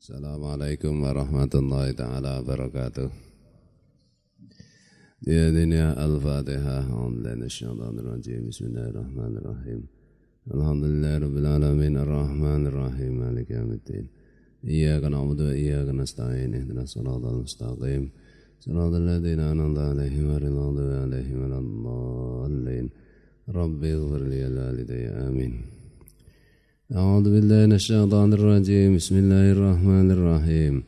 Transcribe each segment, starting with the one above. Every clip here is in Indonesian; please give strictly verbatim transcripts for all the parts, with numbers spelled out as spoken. Assalamualaikum warahmatullahi ta'ala wabarakatuh. Ya dunia al-Fatihah. Alhamdulillahirrahmanirrahim. Bismillahirrahmanirrahim. Alhamdulillahirrahmanirrahim. Ar-Rahmanirrahim. Maliki yaumiddin. Iyyaka na'budu wa iyyaka nasta'in. Ihdinas siratal mustaqim. Siratal ladzina an'amta 'alaihim ghairil maghdubi 'alaihim waladdallin. Rabbi ighfir li walidayya. Amin. A'udzu billahi minasyaitonir rajim. Bismillahirrahmanirrahim.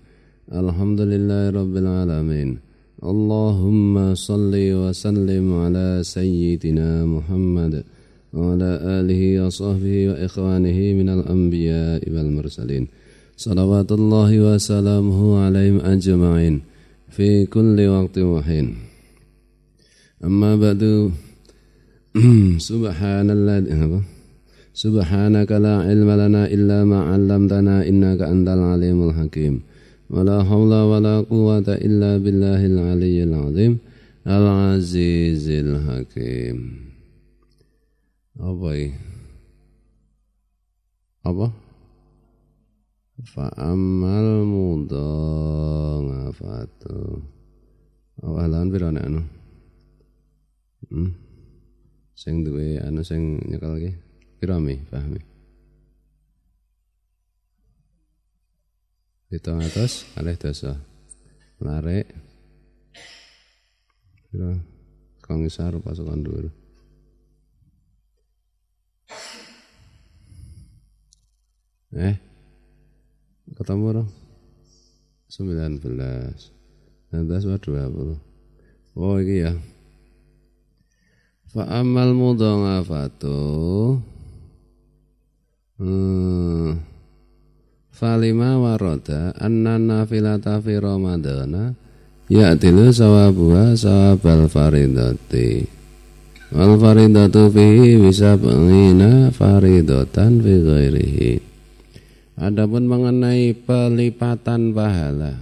Alhamdulillahirabbil alamin. Allahumma shalli wa sallim ala sayyidina Muhammad wa ala alihi wa sahbihi wa ikhwanihi minal anbiya'i wal mursalin. Shalawatullahi wa salamuhu alaihim ajma'in fi kulli waqtin wa hin. Amma ba'du. Subhanallah. Subhanaka la ilma lana illa ma 'allamtana innaka antal alimul hakim. Wala haula wala quwwata illa billahil aliyyil azim. Al azizil hakim. Apa ini? Apa? Fa'amal mudha'afatu. Awalan pira nek anu? Hmm. Sing duwe anu sing nyekel iki. Pirami, pahami. Hitung atas, alih dosa. Larik. Pira kongisar pasukan dulu. Eh, ketemu dong. Sembilan belas. Nanti sudah dua puluh. Oh, ini ya. Fa'amal mudha'afatu. Hmm. Falima waroda anna nafilata fi ramadana ya'tilu sawabuha sawabal faridati wal faridatu fihi bisab'ina faridatan fi ghairihi. Adapun mengenai pelipatan pahala,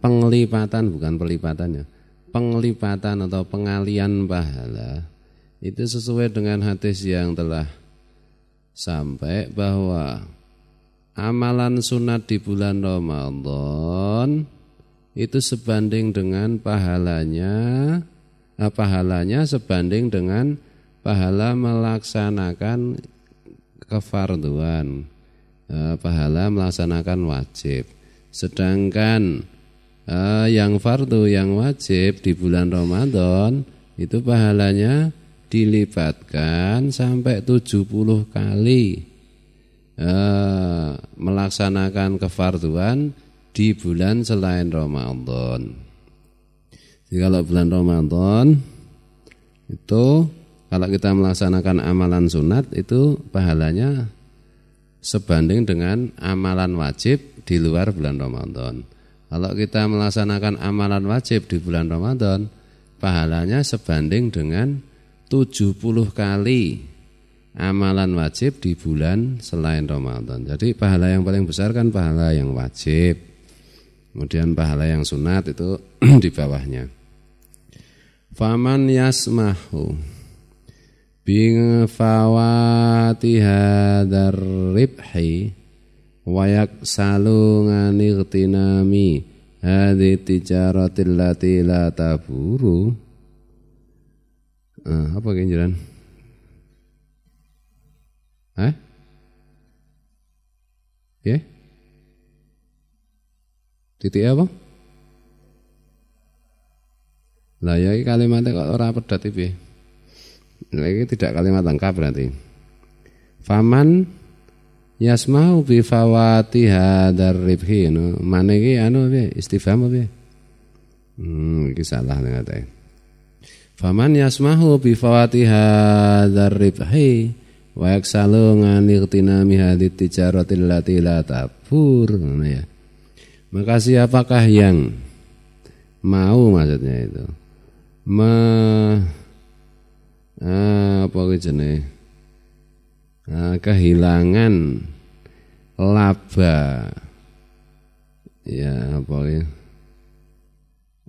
penglipatan bukan pelipatannya, penglipatan atau pengalian pahala, itu sesuai dengan hadis yang telah sampai bahwa amalan sunat di bulan Ramadan itu sebanding dengan pahalanya, eh, pahalanya sebanding dengan pahala melaksanakan kefarduan, eh, pahala melaksanakan wajib. Sedangkan eh, yang fardu, yang wajib di bulan Ramadan itu pahalanya dilipatkan sampai tujuh puluh kali e, melaksanakan kefarduan di bulan selain Ramadan. Jadi kalau bulan Ramadan itu kalau kita melaksanakan amalan sunat itu pahalanya sebanding dengan amalan wajib di luar bulan Ramadan. Kalau kita melaksanakan amalan wajib di bulan Ramadan, pahalanya sebanding dengan tujuh puluh kali amalan wajib di bulan selain Ramadan. Jadi pahala yang paling besar kan pahala yang wajib. Kemudian pahala yang sunat itu di bawahnya. Faman yasmahu bi fawati hadzal ribhi wa yaksalu nanightinami hadhi tijaratil lati la taburu. Uh, apa ganjaran? Eh? Ya? Yeah? Titik apa? Lah ya iki kalimatnya kok ora pedhati piye? Lah iki tidak kalimat lengkap berarti. Faman yasma'u bi fawati hadzal ribhi. No? Mane iki anu piye? Istifham piye? Hmm, iki salah nek ate. Faman yasmahu bi fawati hadzal ribhi wa yaksalu nanightinami hadit tijaratil lati la tabur. Ya. Maka siapakah yang mau, maksudnya itu me apa jenenge kehilangan laba, ya apa ya,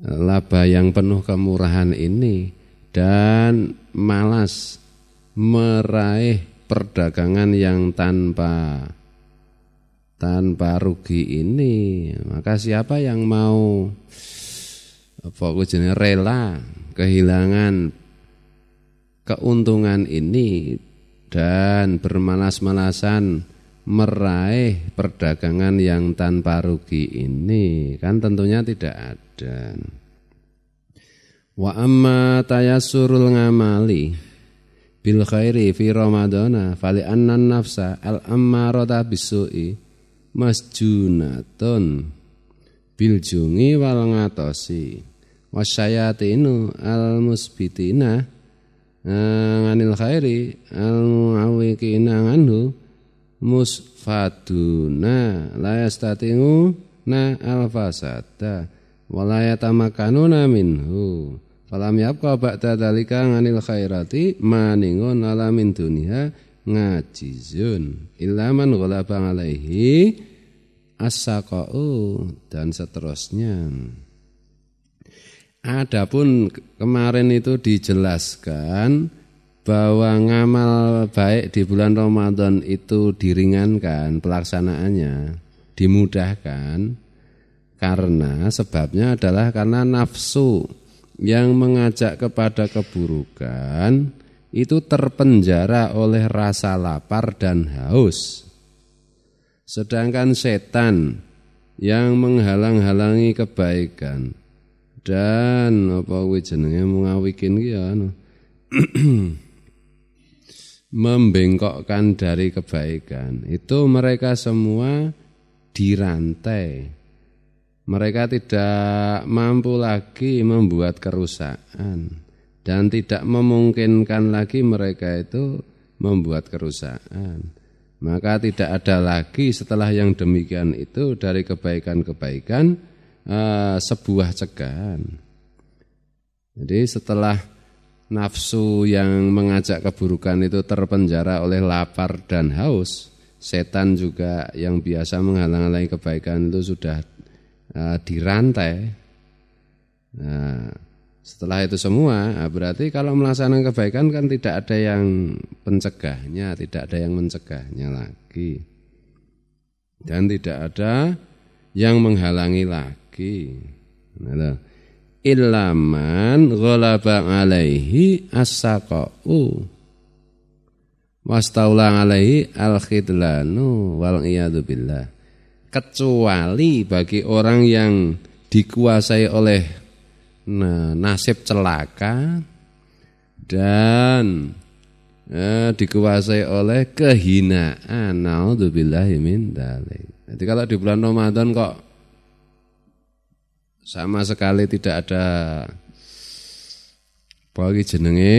laba yang penuh kemurahan ini dan malas meraih perdagangan yang tanpa tanpa rugi ini, maka siapa yang mau fokus jenenge rela kehilangan keuntungan ini dan bermalas-malasan meraih perdagangan yang tanpa rugi ini, kan tentunya tidak ada. Wa amma tayassurul ngamali bil khairi fi ramadana fali annan nafsa al ammarata bisu'i masjunatun bil jungi wal ngatosi wasyayatinu al musbitina anil khairi al muawwiqina anhu musfaduna la yastatingu na al fasada walayatamakkanuna minhu falam yabqa ba'da dzalika anil khairati maningun ala min dunya ngajizun illa man ghalaba alaihi as-saqau dan seterusnya. Adapun kemarin itu dijelaskan bahwa ngamal baik di bulan Ramadan itu diringankan pelaksanaannya, dimudahkan. Karena sebabnya adalah karena nafsu yang mengajak kepada keburukan itu terpenjara oleh rasa lapar dan haus. Sedangkan setan yang menghalang-halangi kebaikan dan apa kuwi jenenge mengawikin ki ya anu membengkokkan dari kebaikan, itu mereka semua dirantai. Mereka tidak mampu lagi membuat kerusakan dan tidak memungkinkan lagi mereka itu membuat kerusakan. Maka tidak ada lagi setelah yang demikian itu dari kebaikan-kebaikan eh, sebuah cegahan. Jadi setelah nafsu yang mengajak keburukan itu terpenjara oleh lapar dan haus, setan juga yang biasa menghalang-halangi kebaikan itu sudah dirantai. Nah, setelah itu semua berarti kalau melaksanakan kebaikan kan tidak ada yang pencegahnya, tidak ada yang mencegahnya lagi, dan tidak ada yang menghalangi lagi. Ilaman ghalaba alaihi as-saqau wastaula alaihi al-khidlanu wal iyadu billah. Kecuali bagi orang yang dikuasai oleh nah, nasib celaka dan eh, dikuasai oleh kehinaan. Naudzubillahi min dzalik. Jadi kalau di bulan Ramadan kok sama sekali tidak ada bagi jenenge,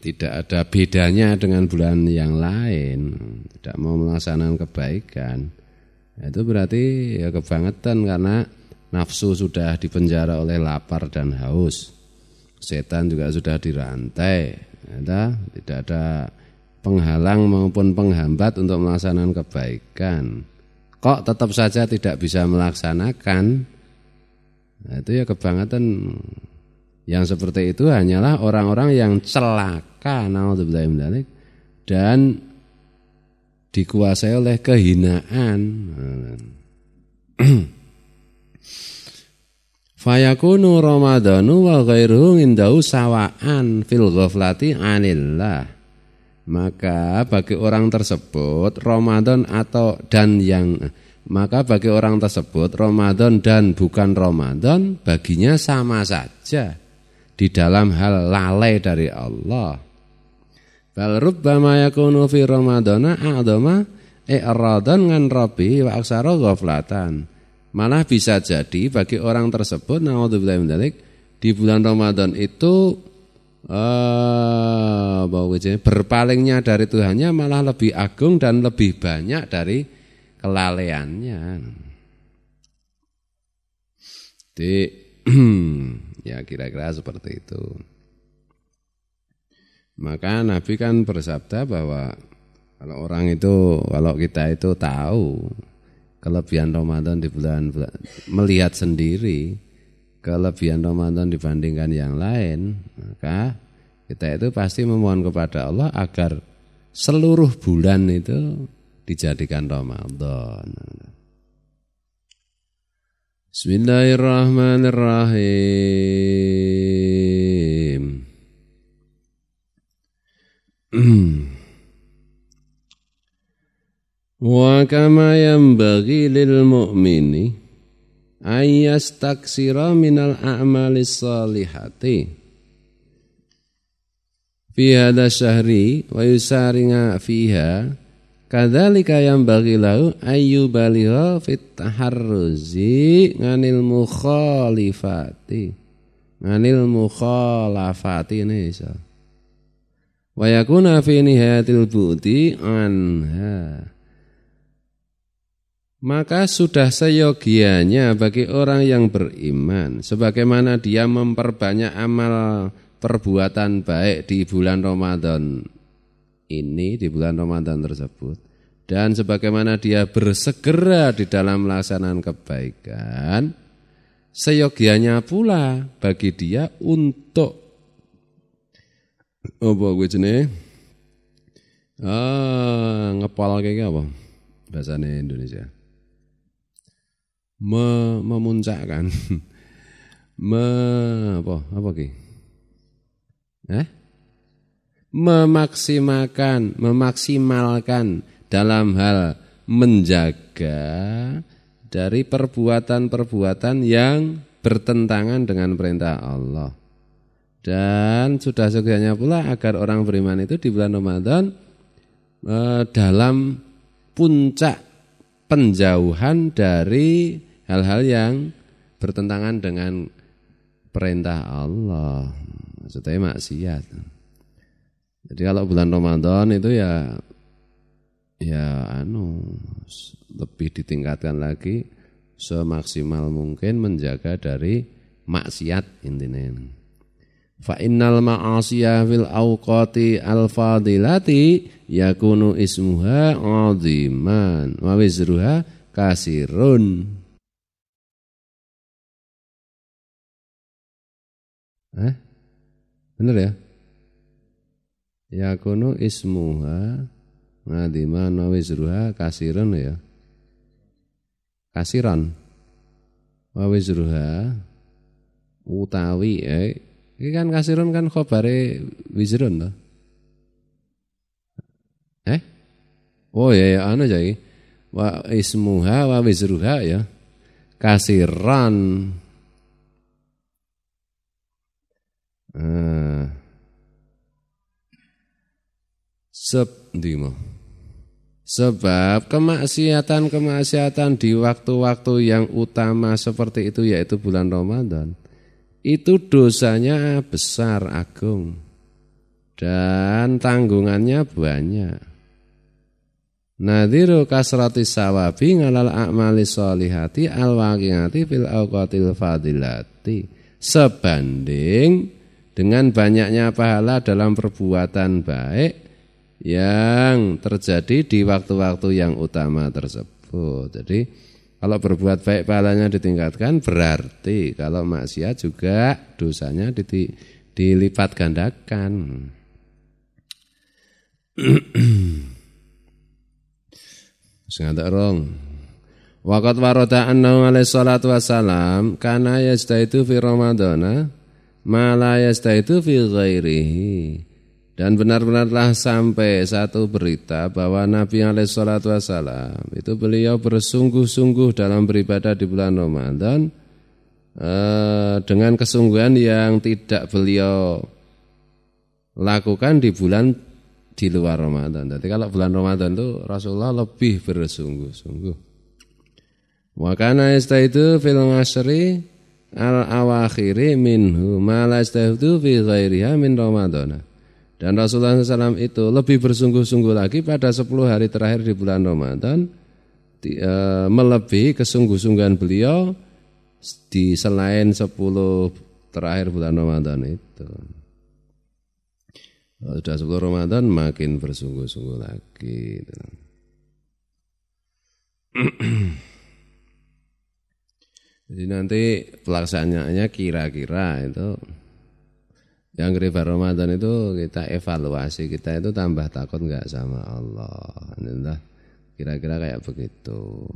tidak ada bedanya dengan bulan yang lain, tidak mau melaksanakan kebaikan, itu berarti ya kebangetan karena nafsu sudah dipenjara oleh lapar dan haus. Setan juga sudah dirantai, ada tidak ada penghalang maupun penghambat untuk melaksanakan kebaikan. Kok tetap saja tidak bisa melaksanakan? Itu ya kebangetan. Yang seperti itu hanyalah orang-orang yang celaka, naudzubillahi min dzalik, dan dikuasai oleh kehinaan. Fayakunu Ramadanu wa ghairuhu indahu sawaan fil ghaflati anillah. Maka bagi orang tersebut Ramadan atau dan yang maka bagi orang tersebut Ramadan dan bukan Ramadan baginya sama saja di dalam hal lalai dari Allah. Bal rubbama yakunu fi Ramadana a'dama i'radan ngan rabbi wa aksara ghaflatan. Malah bisa jadi bagi orang tersebut naudzubillahi min dzalik di bulan Ramadan itu eh uh, berpalingnya dari Tuhannya malah lebih agung dan lebih banyak dari kelalaiannya. Jadi ya kira-kira seperti itu. Maka Nabi kan bersabda bahwa kalau orang itu, kalau kita itu tahu kelebihan Ramadan di bulan, melihat sendiri kelebihan Ramadan dibandingkan yang lain, maka kita itu pasti memohon kepada Allah agar seluruh bulan itu dijadikan Ramadan. Bismillahirrahmanirrahim. Wa kama yanbaghi lil mu'mini ayyastaksira minal a'malis salihati fi hadha syahri wa yusaringa fiha kadhalika yanbaghi lahu ayyubaligha fit taharruzi nganil mukhalifati nganil mukhalafati nisa wa yakuna fi nihayatil bu'ti anha. Maka sudah seyogianya bagi orang yang beriman, sebagaimana dia memperbanyak amal perbuatan baik di bulan Ramadan ini, di bulan Ramadan tersebut, dan sebagaimana dia bersegera di dalam melaksanakan kebaikan, seyogianya pula bagi dia untuk apa gue jenis? Ah, ngepal kayak apa? Bahasanya Indonesia. Me, memuncakkan, me, apa, apa ki? Eh? Memaksimalkan, memaksimalkan dalam hal menjaga dari perbuatan-perbuatan yang bertentangan dengan perintah Allah. Dan sudah seyogianya pula agar orang beriman itu di bulan Ramadan eh, dalam puncak penjauhan dari hal-hal yang bertentangan dengan perintah Allah, maksudnya maksiat. Jadi kalau bulan Ramadan itu ya ya anu lebih ditingkatkan lagi semaksimal mungkin menjaga dari maksiat intinya. Fa innal ma'asiyah fil awqati al-fadilati yakunu ismuha 'aziman wa wizruha kasirun. Hah? Benar ya? Yakunu ismuha 'aziman wa wizruha kasirun ya. Kasiran. Wa wizruha utawi eh ini kan kasirun kan khobare wizrun toh. Eh? Oh ya ya anu jadi wa ismuha wa wizruha ya. Kasiran. Eh. Sebab Sebab kemaksiatan-kemaksiatan di waktu-waktu yang utama seperti itu yaitu bulan Ramadan, itu dosanya besar agung dan tanggungannya banyak. Nadhiru kasrati sawabi ngalal a'mali sholihati alwaqiyati fil awqatil fadilati. Sebanding dengan banyaknya pahala dalam perbuatan baik yang terjadi di waktu-waktu yang utama tersebut. Jadi kalau berbuat baik pahalanya ditingkatkan, berarti kalau maksiat juga dosanya di, dilipat gandakan. Sengaja rong. Waqat warada annahu alaihi salatu wassalam kana yastaitu fi Ramadana ma la yastaitu fi ghairihi. Dan benar-benarlah sampai satu berita bahwa Nabi alaihi salatu wasallam itu beliau bersungguh-sungguh dalam beribadah di bulan Ramadan eh, dengan kesungguhan yang tidak beliau lakukan di bulan di luar Ramadan. Jadi kalau bulan Ramadan itu Rasulullah lebih bersungguh-sungguh. Wa kana yastaitu fil ashri al-awakhiri minhu ma la yastaitu fi ghairiha min Ramadan. Dan Rasulullah shallallahu alaihi wasallam itu lebih bersungguh-sungguh lagi pada sepuluh hari terakhir di bulan Ramadan di, e, melebihi kesungguh-sungguhan beliau di selain sepuluh terakhir bulan Ramadan itu. Sudah sepuluh Ramadan makin bersungguh-sungguh lagi. Jadi nanti pelaksanaannya kira-kira itu yang keriba Ramadan itu kita evaluasi, kita itu tambah takut enggak sama Allah. Kira-kira kayak begitu.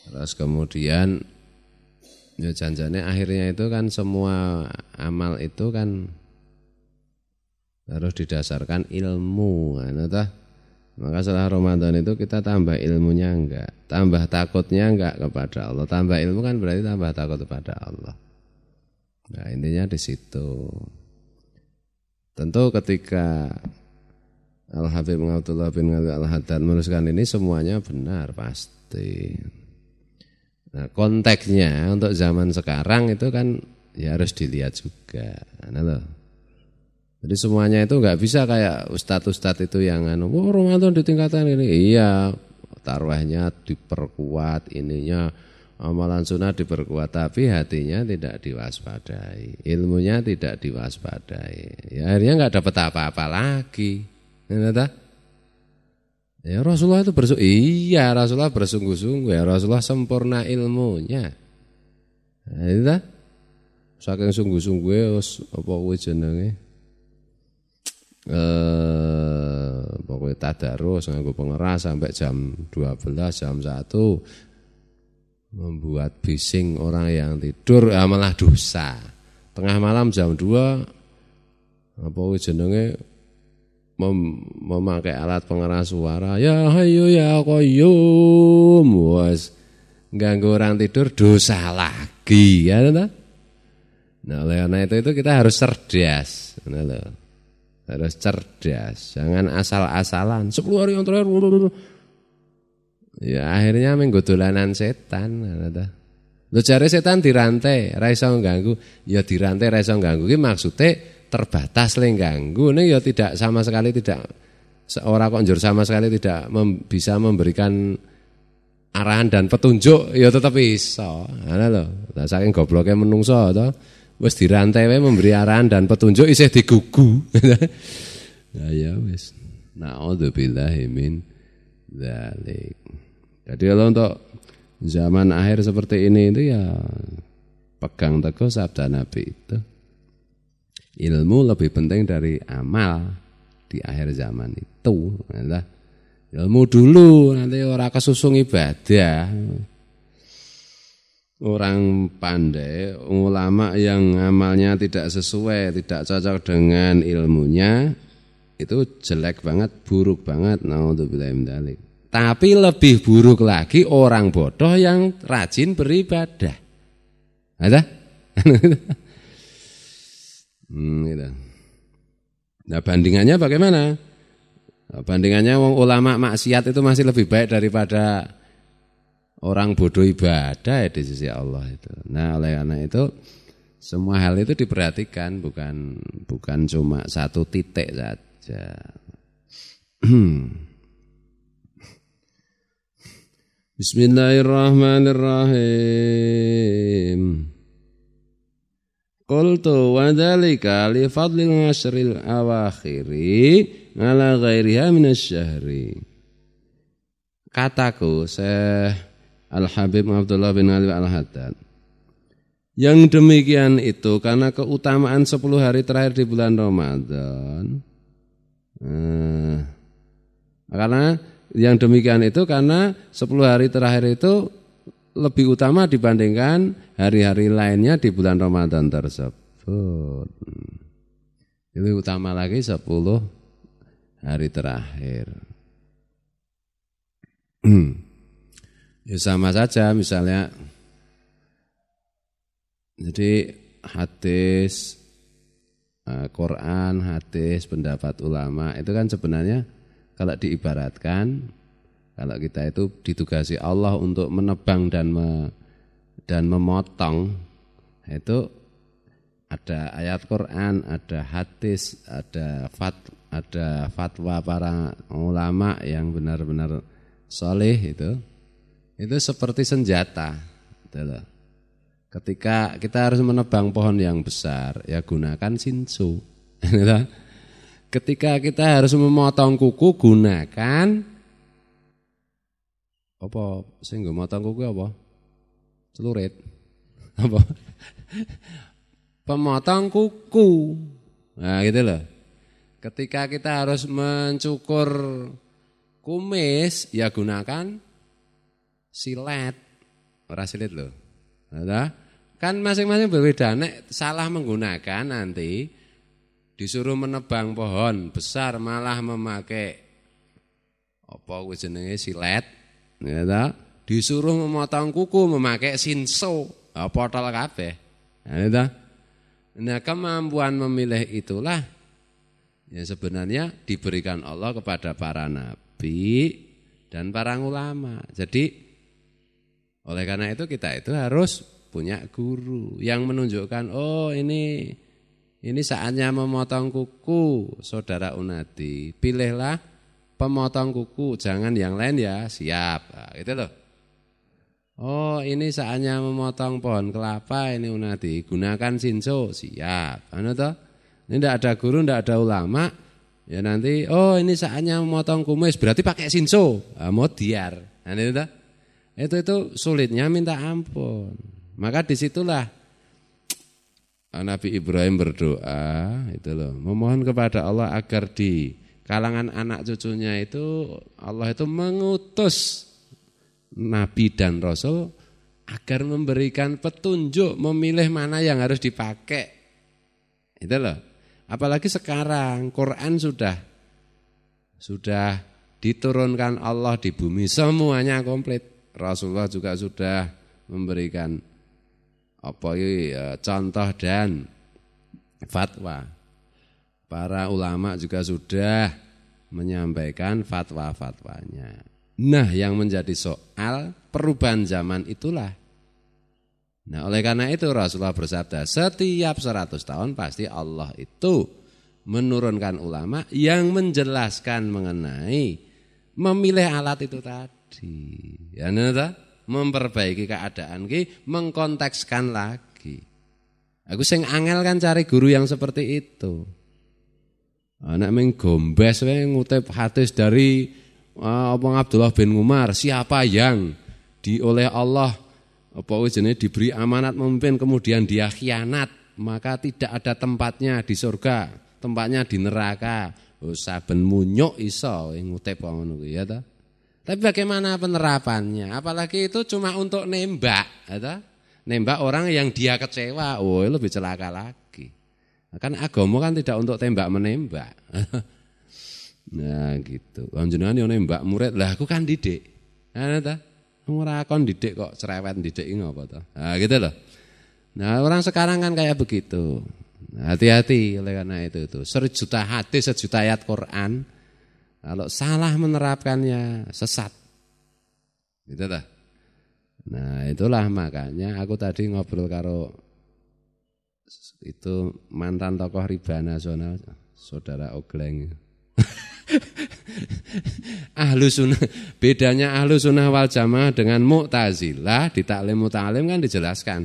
Terus kemudian ya janjane akhirnya itu kan semua amal itu kan harus didasarkan ilmu, kan, toh? Maka setelah Ramadan itu kita tambah ilmunya enggak, tambah takutnya enggak kepada Allah. Tambah ilmu kan berarti tambah takut kepada Allah. Nah, intinya di situ. Tentu ketika Al-Habib Abdullah bin Ghazali Al-Haddad menuliskan ini semuanya benar pasti. Nah, konteksnya untuk zaman sekarang itu kan ya harus dilihat juga, nah, loh. Jadi semuanya itu nggak bisa kayak ustadz-ustadz itu yang anu, oh, Ramadan ditingkatkan ini, iya, tarwahnya diperkuat, ininya amalan sunnah diperkuat, tapi hatinya tidak diwaspadai, ilmunya tidak diwaspadai, ya, akhirnya nggak dapat apa-apa lagi, ya, tak? Ya Rasulullah itu bersungguh, iya Rasulullah bersungguh-sungguh, ya Rasulullah sempurna ilmunya. Nah, itu dah, saking sungguh-sungguh, apa jenenge? Eh, pokoknya tadarus, nganggo pengeras sampai jam dua belas, jam satu, membuat bising orang yang tidur, ah, malah dosa. Tengah malam jam dua, apa jenenge? Mem- memakai alat pengeras suara, ya hayu ya qayyum, was ganggu orang tidur dosa lagi, ya, nah, oleh karena itu itu kita harus cerdas, nah, loh. Harus cerdas, jangan asal-asalan. Sepuluh hari yang terakhir, ya akhirnya minggu dolanan setan, nah, lo cari setan dirantai, raiso ganggu, ya dirantai raiso ganggu, ini maksudnya terbatas leh ganggu, ini ya tidak sama sekali tidak seorang konjur sama sekali tidak mem, bisa memberikan arahan dan petunjuk, ya tetap iso, ana loh, saking gobloknya menungso, toh, wes dirantai, memberi arahan dan petunjuk isih digugu, nah, ya wes, na'udzubillahi min dzalik. Jadi kalau untuk zaman akhir seperti ini itu ya pegang teguh sabda Nabi itu. Ilmu lebih penting dari amal di akhir zaman itu. Ilmu dulu, nanti orang kesusung ibadah. Orang pandai, ulama yang amalnya tidak sesuai, tidak cocok dengan ilmunya, itu jelek banget, buruk banget. Na'udzubillahi min dzalik. Tapi lebih buruk lagi orang bodoh yang rajin beribadah. Ada? Hmm, gitu. Nah bandingannya bagaimana? Nah, bandingannya wong ulama maksiat itu masih lebih baik daripada orang bodoh ibadah, ya, di sisi Allah itu. Nah oleh karena itu semua hal itu diperhatikan, bukan bukan cuma satu titik saja. Bismillahirrahmanirrahim. Qultu wa dzalika li fadlil ashril awakhiri ala ghairiha minasy-syahri. Kataku Syekh Al-Habib Abdullah bin Ali Al-Haddad, yang demikian itu karena keutamaan sepuluh hari terakhir di bulan Ramadan. Nah, karena yang demikian itu karena sepuluh hari terakhir itu lebih utama dibandingkan hari-hari lainnya di bulan Ramadan tersebut. Lebih utama lagi sepuluh hari terakhir. Ya sama saja misalnya. Jadi hadis, Quran, hadis, pendapat ulama itu kan sebenarnya kalau diibaratkan, kalau kita itu ditugasi Allah untuk menebang dan me, dan memotong, itu ada ayat Quran, ada hadis, ada fat, ada fatwa para ulama yang benar-benar soleh itu, itu seperti senjata, gitu loh. Ketika kita harus menebang pohon yang besar, ya gunakan sinsu. Ketika kita harus memotong kuku, gunakan apa sing nggo motong kuku apa? Celurit. Apa? Pemotong kuku. Nah, gitu loh. Ketika kita harus mencukur Kumis ya gunakan silet. Ora silet lho. Kan masing-masing berbeda. Nek salah menggunakan nanti disuruh menebang pohon besar malah memakai apa jenenge silet, ya ta? Disuruh memotong kuku memakai sinso, potol kabeh. Ya ta? Nah, kemampuan memilih itulah yang sebenarnya diberikan Allah kepada para nabi dan para ulama. Jadi oleh karena itu kita itu harus punya guru yang menunjukkan, oh ini ini saatnya memotong kuku, saudara Unadi. Pilihlah pemotong kuku, jangan yang lain ya. Siap. Nah, gitu loh. Oh ini saatnya memotong pohon kelapa ini Unadi, gunakan sinso. Siap. Anu toh? Ini tidak ada guru, tidak ada ulama. Ya nanti, oh ini saatnya memotong kumis, berarti pakai sinso. Ah, modiar. Anu toh? Itu itu sulitnya minta ampun. Maka disitulah Nabi Ibrahim berdoa, itu loh, memohon kepada Allah agar di kalangan anak cucunya itu Allah itu mengutus nabi dan rasul agar memberikan petunjuk memilih mana yang harus dipakai. Itu loh. Apalagi sekarang Quran sudah sudah diturunkan Allah di bumi, semuanya komplit. Rasulullah juga sudah memberikan apa ini, contoh dan fatwa. Para ulama juga sudah menyampaikan fatwa-fatwanya. Nah, yang menjadi soal perubahan zaman itulah. Nah, oleh karena itu Rasulullah bersabda, setiap seratus tahun pasti Allah itu menurunkan ulama yang menjelaskan mengenai memilih alat itu tadi. Ya, neta, memperbaiki keadaan ki, mengkontekskan lagi. Aku sing angel kan cari guru yang seperti itu. Anak ming gombes wae ngutip hadis dari Abang Abdullah bin Umar, siapa yang di oleh Allah apa jenenge diberi amanat memimpin kemudian dia khianat, maka tidak ada tempatnya di surga, tempatnya di neraka. Oh, saben munyuk iso ngutip kok ngono kuwi ya ta. Tapi bagaimana penerapannya? Apalagi itu cuma untuk nembak, ya ta? Nembak orang yang dia kecewa. Oh, lebih celaka lagi. Kan agama kan tidak untuk tembak menembak. Nah gitu, panjenengan yo nembak murid, lah aku kan didik. Ana ta? Ora kon didik kok cerewet didiki ngopo ta? Nah gitu loh. Nah orang sekarang kan kayak begitu. Hati-hati oleh karena itu tuh. Sejuta hadis, sejuta ayat Quran kalau salah menerapkannya sesat. Gitu ta? Nah, itulah makanya aku tadi ngobrol karo itu mantan tokoh riba nasional, saudara Ogleng. Ahlu sunnah, bedanya ahlu sunnah wal jamaah dengan mu'tazilah di taklim mu'talim kan dijelaskan.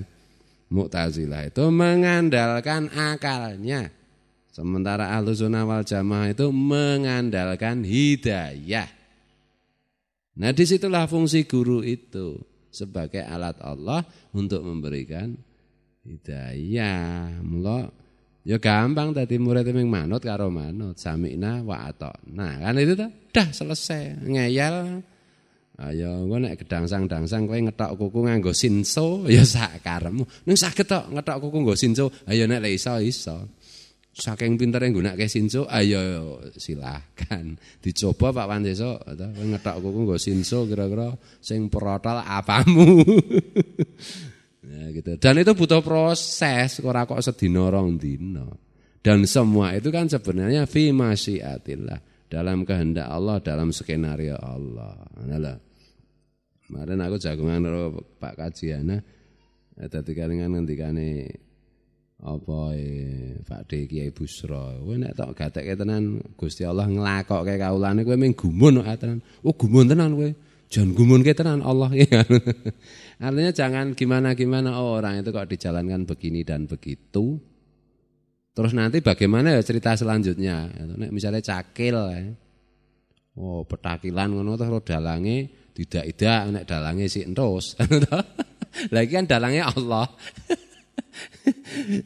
Mu'tazilah itu mengandalkan akalnya, sementara ahlu sunnah wal jamaah itu mengandalkan hidayah. Nah disitulah fungsi guru itu sebagai alat Allah untuk memberikan hidayah. Mula ya gampang tadi murid yang manut karo manut, sami'na wa ata'na. Kan itu dah, dah selesai. Ngeyel. Ayo engko nek gedangsang-dangsang kowe ngetok kuku nganggo sinso ya sak karemu. Ning saged tok ngetok kuku nggo sinso. Ayo nek lek iso iso. Saking pintere nggunakake sinso, ayo silakan dicoba Pak Wan sesuk ta. Kowe ngetok kuku nggo sinso kira-kira sing protol apamu. Ya, gitu. Dan itu butuh proses, ora kok sedina rong dina. Dan semua itu kan sebenarnya fi masyiatillah, dalam kehendak Allah, dalam skenario Allah. Nah, kemarin aku jagungan karo Pak Kajiana, tadi kalingan ngendikane apa Pak D Kiai Busra, kowe nek tok gatekke tenan Gusti Allah nglakokke kaulane kowe ming gumun kok tenan. Oh, gumun tenan kowe. Jangan gumun kita dengan Allah ya. Artinya jangan gimana-gimana, oh, orang itu kok dijalankan begini dan begitu. Terus nanti bagaimana ya cerita selanjutnya. Misalnya cakil, oh petakilan ngono terus dalange tidak-tidak, nek dalange sik entos. Lagi kan dalange Allah.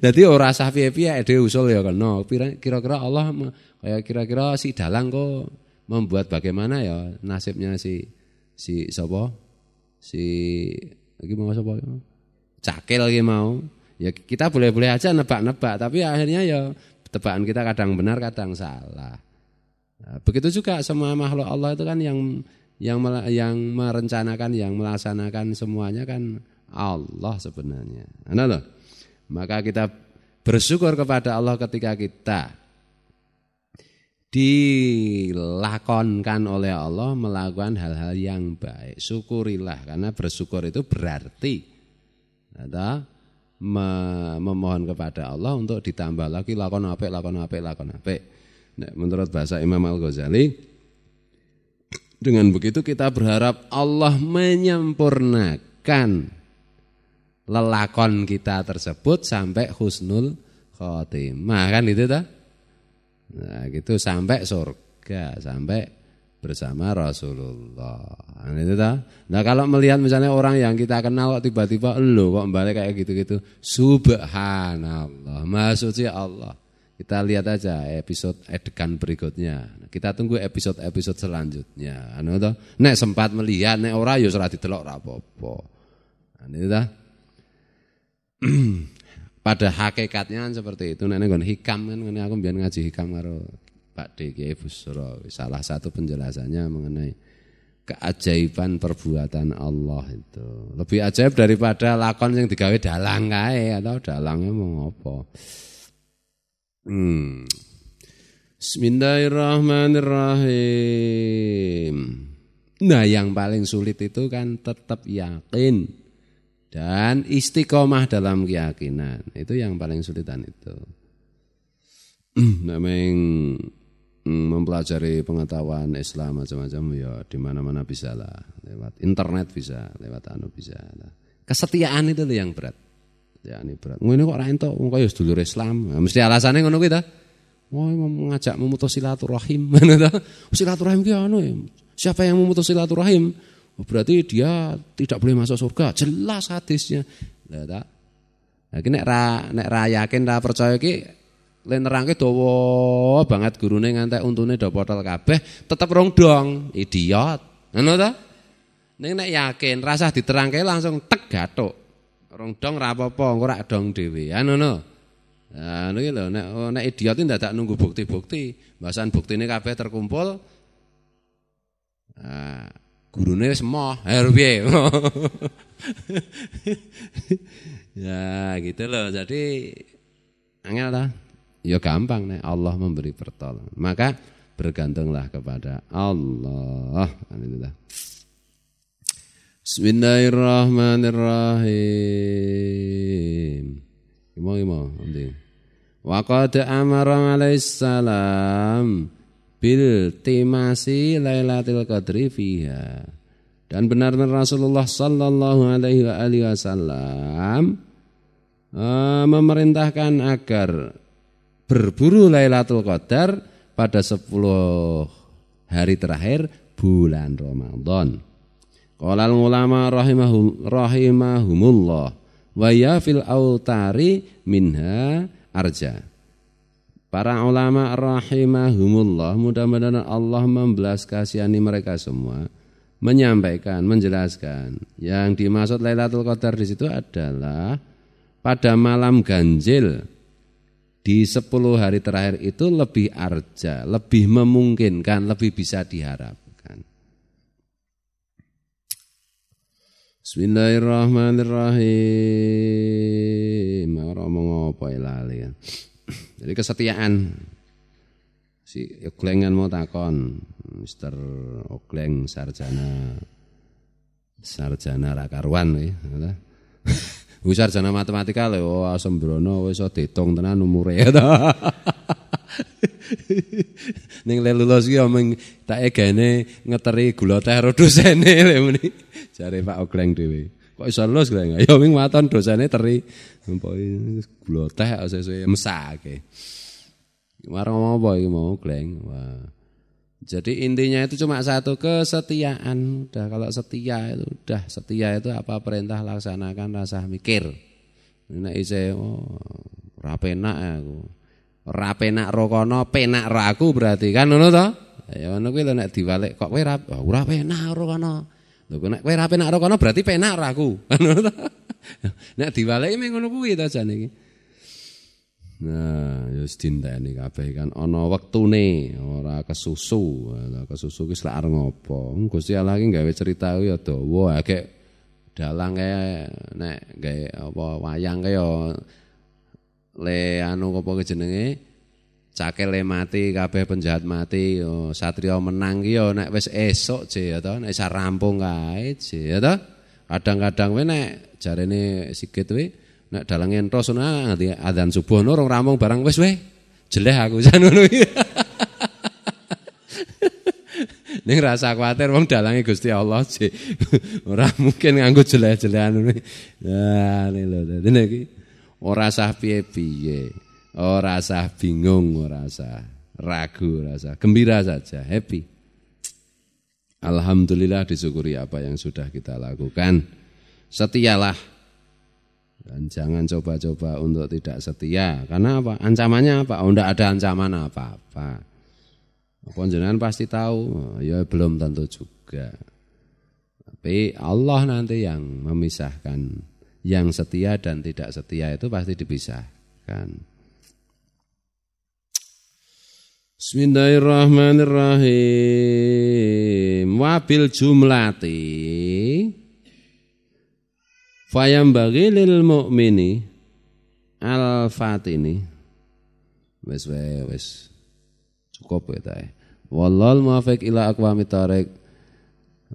Jadi ora sah piye-piye dhewe usul ya kena. Kira-kira Allah kaya kira-kira si dalang kok membuat bagaimana ya nasibnya si si sapa? Si iki mau sapa? Cakil iki mau. Ya kita boleh-boleh aja nebak-nebak, tapi akhirnya ya tebakan kita kadang benar, kadang salah. Begitu juga semua makhluk Allah itu kan yang yang yang merencanakan, yang melaksanakan semuanya kan Allah sebenarnya. Ana loh. Maka kita bersyukur kepada Allah ketika kita dilakonkan oleh Allah melakukan hal-hal yang baik. Syukurilah, karena bersyukur itu berarti ada memohon kepada Allah untuk ditambah lagi lakon apik, lakon apik, lakon apik. Nah, menurut bahasa Imam Al-Ghazali, dengan begitu kita berharap Allah menyempurnakan lelakon kita tersebut sampai husnul khotimah, kan itu dah. Nah, gitu sampai surga, sampai bersama Rasulullah. Kan itu dah. Nah, kalau melihat misalnya orang yang kita kenal kok tiba-tiba elu kok balik kayak gitu-gitu, subhanallah, maha suci Allah. Kita lihat aja episode adegan berikutnya. Kita tunggu episode-episode selanjutnya. Anu to, nek sempat melihat, nek ora ya salah didelok ora apa-apa. Anu ta. Pada hakikatnya seperti itu. Nek nggon hikam kan ngene aku mbiyen ngaji hikam karo Pak D Kiai Busro. Salah satu penjelasannya mengenai keajaiban perbuatan Allah itu. Lebih ajaib daripada lakon yang digawe dalang kae atau dalangnya mau ngopo. Hmm. Bismillahirrahmanirrahim. Nah, yang paling sulit itu kan tetap yakin dan istiqomah dalam keyakinan. Itu yang paling sulitan itu. Nameng mempelajari pengetahuan Islam macam-macam ya di mana-mana bisa lah. Lewat internet bisa, lewat anu bisa lah. Kesetiaan itu yang berat. Ya ini berat. Ngene kok ora entuk, wong kaya sedulur Islam. Nah, mesti alasane ngono kuwi ta. Wah, ngajak memutus silaturahim. Ngono ta. Silaturahim ki anu. Siapa yang memutus silaturahim, berarti dia tidak boleh masuk surga. Jelas hadisnya. Lah ta. Lah ki nek ra nek ra yakin, ra percaya ki len nerangke dawa banget gurune ngantek untune do potol kabeh, tetep rong dong. Idiot. Ngono ta? Ning nek yakin, rasah diterangke langsung tek gathuk. Rong dong rapopo, ora dong dhewe. Anu no. Nah, niki lho nek nek idiot ndak nunggu bukti-bukti. Mbasan buktine kabeh terkumpul. Ah, gurune wis moh, her piye. Ya, gitu loh. Jadi angel ta? Ya gampang nek Allah memberi pertolongan. Maka bergantunglah kepada Allah. Alhamdulillah. Bismillahirrahmanirrahim. Gimana gimana? Nanti. Wa qad amara alaihissalam bil timasi lailatul qadri fiha. Dan benar-benar Rasulullah sallallahu alaihi wa alihi wasallam uh, memerintahkan agar berburu Lailatul Qadar pada sepuluh hari terakhir bulan Ramadan. Qala ulama rahimahum rahimahumullah wa ya fil autari minha arja. Para ulama rahimahumullah, mudah-mudahan Allah membelas kasihani mereka semua, menyampaikan, menjelaskan yang dimaksud Lailatul Qadar di situ adalah pada malam ganjil di sepuluh hari terakhir itu lebih arja, lebih memungkinkan, lebih bisa diharap. Bismillahirrahmanirrahim. Ora omong apa lali. Jadi kesetiaan. Si Oglengan mau takon, Mister Ogleng sarjana sarjana rakarwan kuwi, ngono. Wis sarjana matematika lho, sembrono wis iso diitung tenan umure ta. Ning lulus ki omong tak egane ngeteri gula teh karo dosene lho muni. Jare Pak Ogleng dhewe. Kok iso lulus Gleng? Ya ming waton dosene teri. Mpoki gula teh kok sesuk mesake. Warung ngomong apa iki mau Gleng? Wah. Jadi intinya itu cuma satu, kesetiaan. Udah kalau setia itu udah setia itu apa perintah laksanakan, rasah mikir. Nek isih oh, ra penak aku. Ora penak rokono, penak raku berarti kan ngono to? Ya ono kuwi lho nek diwalek kok kowe ora penak karo kono. Lho nek kowe ora penak karo kono berarti penak karo aku. Nek diwaleki mung ngono kuwi ta jane iki. Nah, ya dinteni kabeh kan ana wektune, ora kesusu. Lah kesusu wis lak arep ngopo. Gusti Allah iki gawe cerita ku ya dawa. Agek dalang kae nek gawe apa wayang kae ya le anu apa jenenge? Cakele mati, kabeh penjahat mati, oh, satria menang ki yo nek wis esuk je ya to, nek isa rampung kae je ya to. Kadang-kadang we nek jarene sikit we nek dalange entos ana nganti azan subuh ono rong rampung barang wis we jeleh aku jan ngono iki. Ning rasa kuwatir wong dalange Gusti Allah je. Ora mungkin nganggo jeleh-jelehan ngono. Ya lho dene iki ora sah piye-piye. Ora sah bingung, ora sah ragu, ora sah gembira saja, happy. Alhamdulillah disyukuri apa yang sudah kita lakukan. Setialah dan jangan coba-coba untuk tidak setia. Karena apa? Ancamannya apa? Oh, tidak ada ancaman apa-apa. Panjenengan pasti tahu, ya belum tentu juga. Tapi Allah nanti yang memisahkan, yang setia dan tidak setia itu pasti dipisahkan. Bismillahirrahmanirrahim. Wabil jumlati fayambaghi lil mu'mini al-fatini. Wes wes cukup ya tae. Wallahul muwaffiq ila aqwamit thariq.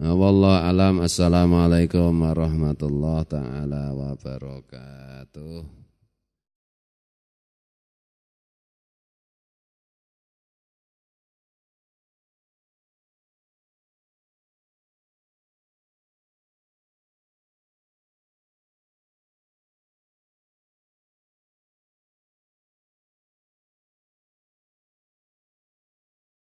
Wallahu alam. Assalamualaikum warahmatullahi taala wabarakatuh.